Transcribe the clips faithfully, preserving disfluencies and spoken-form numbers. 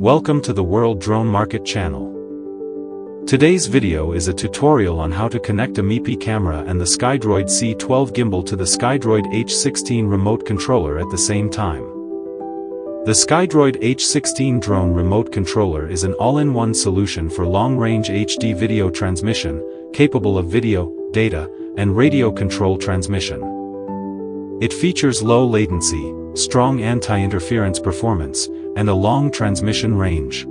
Welcome to the World Drone Market Channel. Today's video is a tutorial on how to connect a MIPI camera and the Skydroid C twelve gimbal to the Skydroid H sixteen remote controller at the same time. The Skydroid H sixteen drone remote controller is an all-in-one solution for long-range H D video transmission, capable of video, data, and radio control transmission. It features low latency, strong anti-interference performance, and a long transmission range.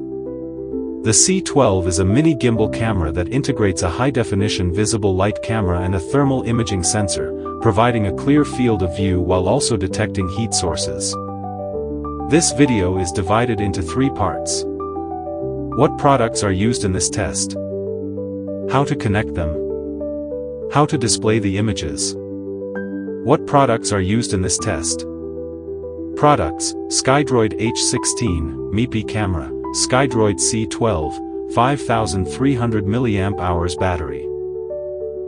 The C twelve is a mini gimbal camera that integrates a high-definition visible light camera and a thermal imaging sensor, providing a clear field of view while also detecting heat sources. This video is divided into three parts. What products are used in this test? How to connect them? How to display the images? What products are used in this test? Products: Skydroid H sixteen, MIPI camera, Skydroid C twelve, five thousand three hundred milliamp hour battery.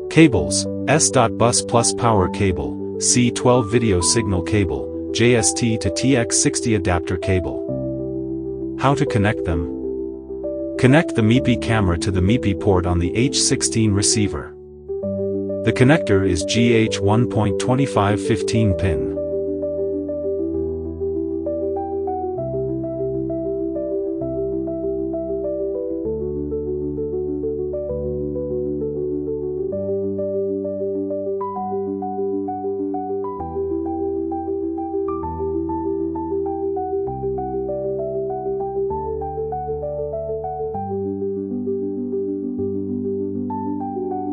Cables: S.Bus Plus power cable, C twelve video signal cable, J S T to D X sixty adapter cable. How to connect them? Connect the MIPI camera to the MIPI port on the H sixteen receiver. The connector is G H one point two five one five pin.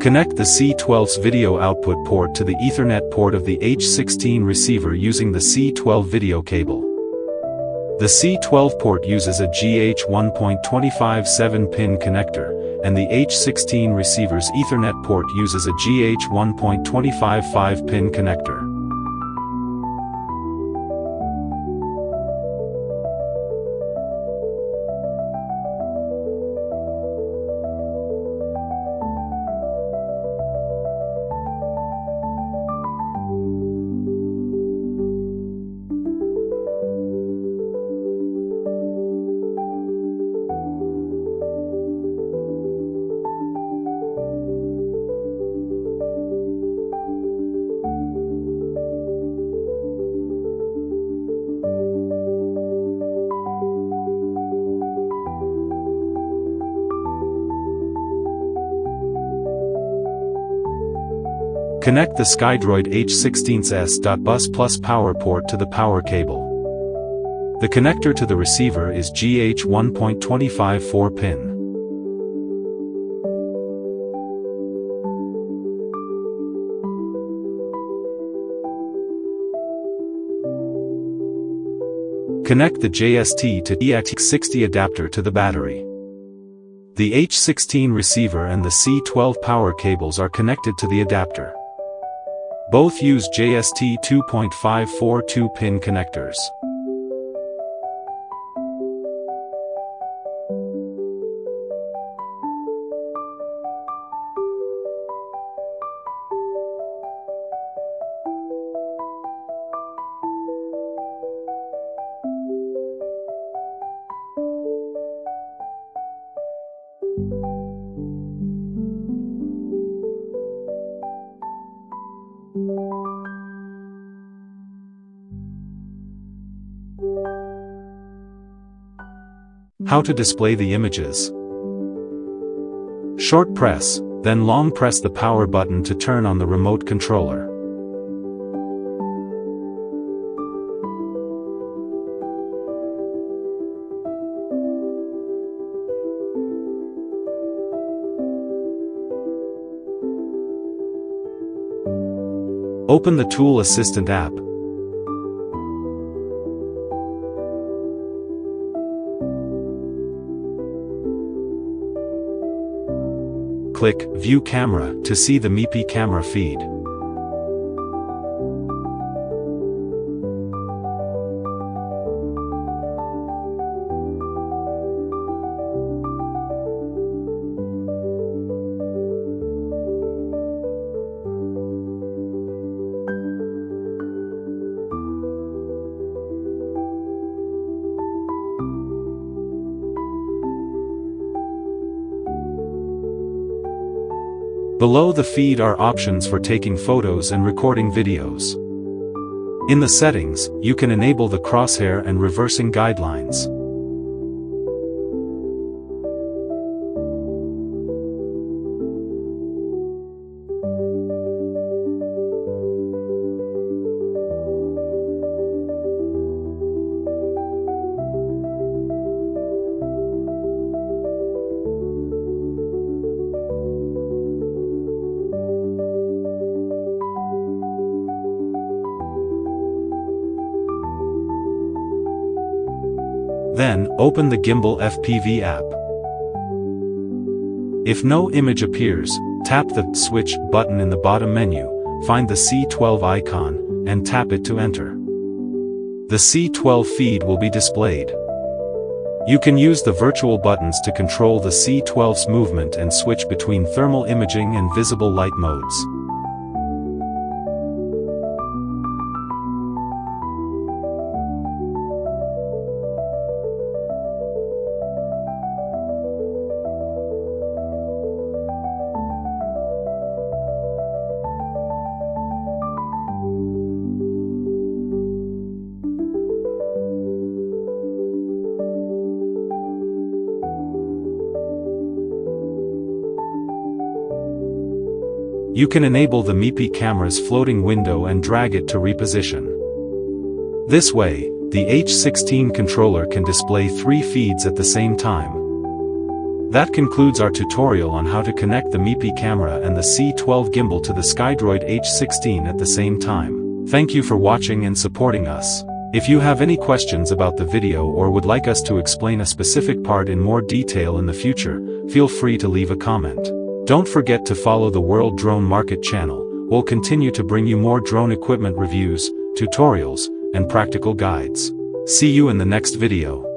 Connect the C twelve's video output port to the Ethernet port of the H sixteen receiver using the C twelve video cable. The C twelve port uses a G H one point two five one five pin connector, and the H sixteen receiver's Ethernet port uses a G H one point two five five pin connector. Connect the Skydroid H sixteen's S.Bus Plus power port to the power cable. The connector to the receiver is G H one point two five four pin. Connect the J S T to D X sixty adapter to the battery. The H sixteen receiver and the C twelve power cables are connected to the adapter. Both use J S T two point five four two pin connectors. How to display the images? Short press, then long press the power button to turn on the remote controller. Open the Tool Assistant app. Click View Camera to see the MIPI camera feed. Below the feed are options for taking photos and recording videos. In the settings, you can enable the crosshair and reversing guidelines. Then, open the Gimbal F P V app. If no image appears, tap the Switch button in the bottom menu, find the C twelve icon, and tap it to enter. The C twelve feed will be displayed. You can use the virtual buttons to control the C twelve's movement and switch between thermal imaging and visible light modes. You can enable the MIPI camera's floating window and drag it to reposition. This way, the H sixteen controller can display three feeds at the same time. That concludes our tutorial on how to connect the MIPI camera and the C twelve gimbal to the Skydroid H sixteen at the same time. Thank you for watching and supporting us. If you have any questions about the video or would like us to explain a specific part in more detail in the future, feel free to leave a comment. Don't forget to follow the World Drone Market Channel. We'll continue to bring you more drone equipment reviews, tutorials, and practical guides. See you in the next video.